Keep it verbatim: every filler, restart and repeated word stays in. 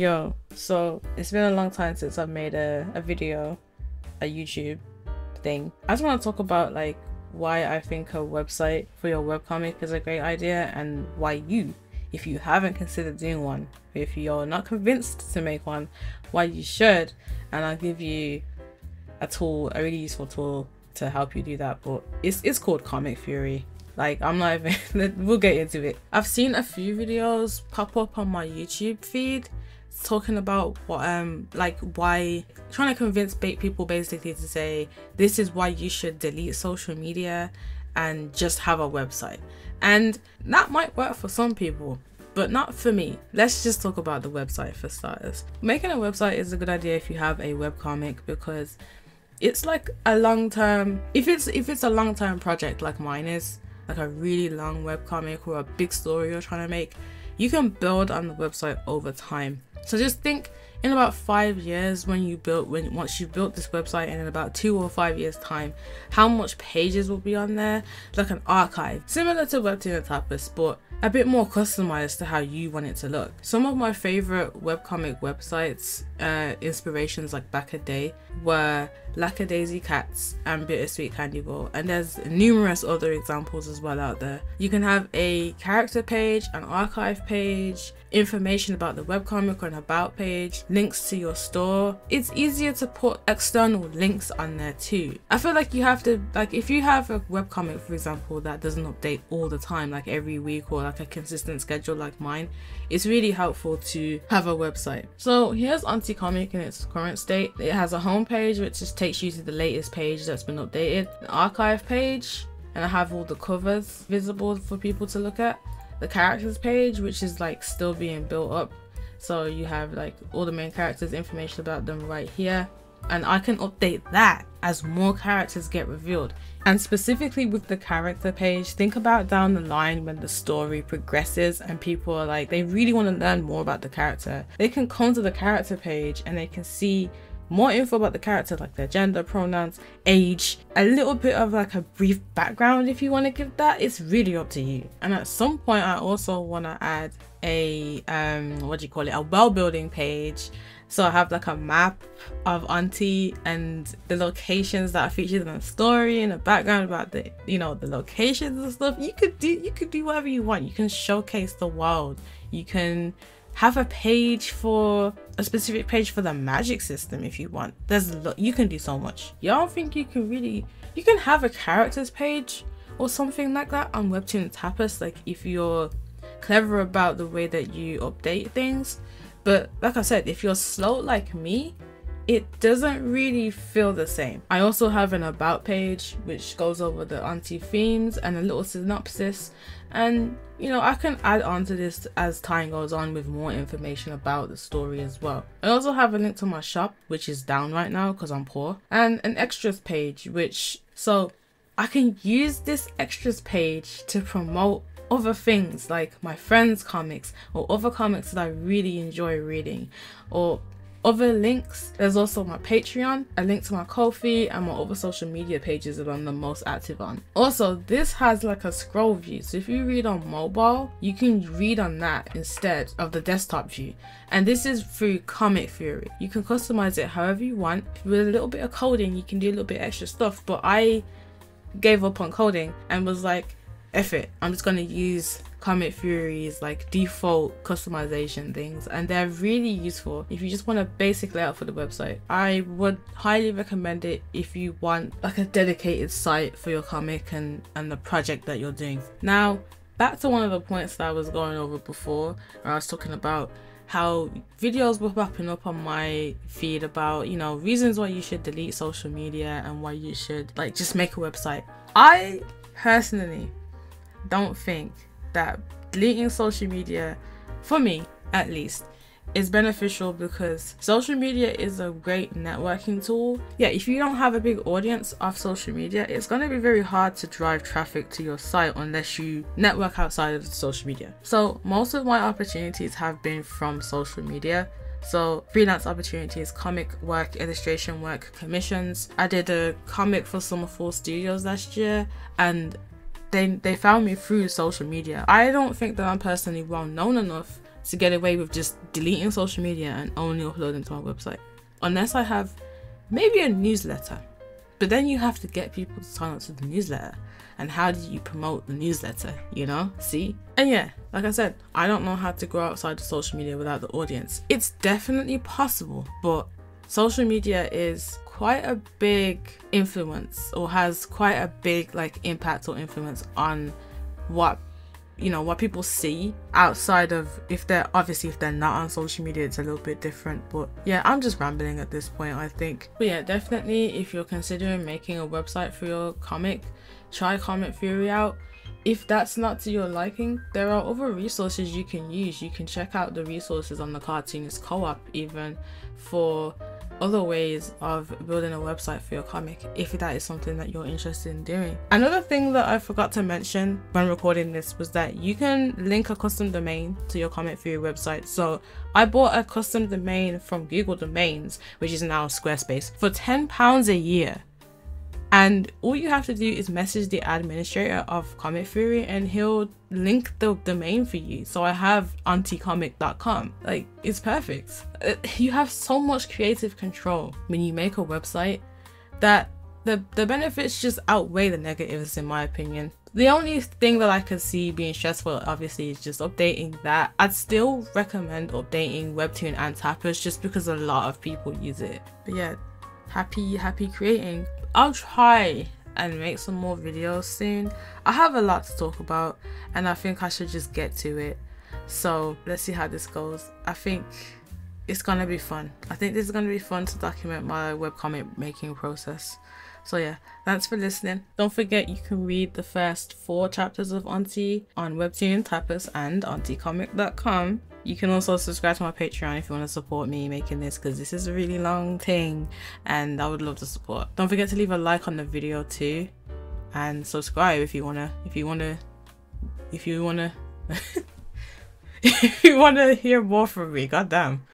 Yo, so it's been a long time since I've made a, a video, a YouTube thing. I just want to talk about like why I think a website for your webcomic is a great idea, and why you, if you haven't considered doing one, if you're not convinced to make one, why you should. And I'll give you a tool, a really useful tool to help you do that, but it's, it's called Comic Fury. Like, I'm not even, we'll get into it. I've seen a few videos pop up on my YouTube feed talking about what um like why, trying to convince people basically to say this is why you should delete social media and just have a website. And that might work for some people, but not for me. Let's just talk about the website for starters. Making a website is a good idea if you have a webcomic, because it's like a long-term, if it's if it's a long-term project like mine is, like a really long webcomic or a big story you're trying to make, you can build on the website over time. So just think, in about five years when you built, when once you've built this website, and in about two or five years time, how much pages will be on there? Like an archive, similar to Webtoon and Tapas, but a bit more customized to how you want it to look. Some of my favorite webcomic websites, uh, inspirations like back a day, were Lackadaisy Cats and Bittersweet Candyball, and there's numerous other examples as well out there. You can have a character page, an archive page, information about the webcomic or an about page, links to your store. It's easier to put external links on there too. I feel like you have to, like if you have a webcomic for example that doesn't update all the time, like every week, or like a consistent schedule like mine, it's really helpful to have a website. So here's Onti Comic in its current state. It has a home page which just takes you to the latest page that's been updated, an archive page, and I have all the covers visible for people to look at, the characters page which is like still being built up, so you have like all the main characters, information about them right here, and I can update that as more characters get revealed. And specifically with the character page, think about down the line when the story progresses and people are like, they really want to learn more about the character, they can come to the character page and they can see more info about the character, like their gender, pronouns, age, a little bit of like a brief background if you want to give that. It's really up to you. And at some point I also want to add a um what do you call it a world building page, so I have like a map of Onti and the locations that are featured in the story and a background about the, you know, the locations and stuff. You could do you could do whatever you want. You can showcase the world, you can have a page for a specific page for the magic system if you want. There's a lot, you can do so much. Y'all think you can really, you can have a characters page or something like that on Webtoon and Tapas, like if you're clever about the way that you update things. But like I said, if you're slow like me, it doesn't really feel the same. I also have an about page which goes over the Onti themes and a little synopsis, and you know, I can add on to this as time goes on with more information about the story as well. I also have a link to my shop which is down right now because I'm poor, and an extras page which, so I can use this extras page to promote other things like my friends' comics or other comics that I really enjoy reading, or other links. There's also my Patreon, a link to my Ko-fi, and my other social media pages that I'm the most active on. Also, this has like a scroll view, so if you read on mobile you can read on that instead of the desktop view, and this is through Comic Fury. You can customize it however you want. With a little bit of coding you can do a little bit extra stuff, but I gave up on coding and was like, F it, I'm just gonna use Comic Fury's like default customization things, and they're really useful if you just want a basic layout for the website. I would highly recommend it if you want like a dedicated site for your comic and and the project that you're doing. Now back to one of the points that I was going over before, where I was talking about how videos were popping up on my feed about, you know, reasons why you should delete social media and why you should like just make a website. I personally don't think that deleting social media, for me at least, is beneficial, because social media is a great networking tool. Yeah, if you don't have a big audience off social media, it's going to be very hard to drive traffic to your site unless you network outside of social media. So most of my opportunities have been from social media. So freelance opportunities, comic work, illustration work, commissions. I did a comic for Summerfall Studios last year, and They, they found me through social media. I don't think that I'm personally well known enough to get away with just deleting social media and only uploading to my website. Unless I have maybe a newsletter. But then you have to get people to sign up to the newsletter. And how do you promote the newsletter, you know? See? And yeah, like I said, I don't know how to grow outside of social media without the audience. It's definitely possible, but social media is quite a big influence, or has quite a big like impact or influence on what, you know, what people see outside of, if they're, obviously if they're not on social media, it's a little bit different. But yeah, I'm just rambling at this point, I think. But yeah, definitely if you're considering making a website for your comic, try Comic Fury out. If that's not to your liking, there are other resources you can use. You can check out the resources on the Cartoonist Co-op even for other ways of building a website for your comic, if that is something that you're interested in doing. Another thing that I forgot to mention when recording this was that you can link a custom domain to your Comic Fury website. So I bought a custom domain from Google Domains, which is now Squarespace, for ten pounds a year. And all you have to do is message the administrator of Comic Fury and he'll link the domain for you. So I have onti comic dot com. Like, it's perfect. You have so much creative control when you make a website that the, the benefits just outweigh the negatives, in my opinion. The only thing that I could see being stressful, obviously, is just updating that. I'd still recommend updating Webtoon and Tapas just because a lot of people use it. But yeah, happy, happy creating. I'll try and make some more videos soon. I have a lot to talk about and I think I should just get to it. So let's see how this goes. I think it's gonna be fun. I think this is gonna be fun to document my webcomic making process. So yeah, thanks for listening. Don't forget you can read the first four chapters of Onti on Webtoon, Tapas and onti comic dot com. You can also subscribe to my Patreon if you want to support me making this, because this is a really long thing and I would love to support. Don't forget to leave a like on the video too, and subscribe if you wanna if you wanna if you wanna if you wanna hear more from me. Goddamn.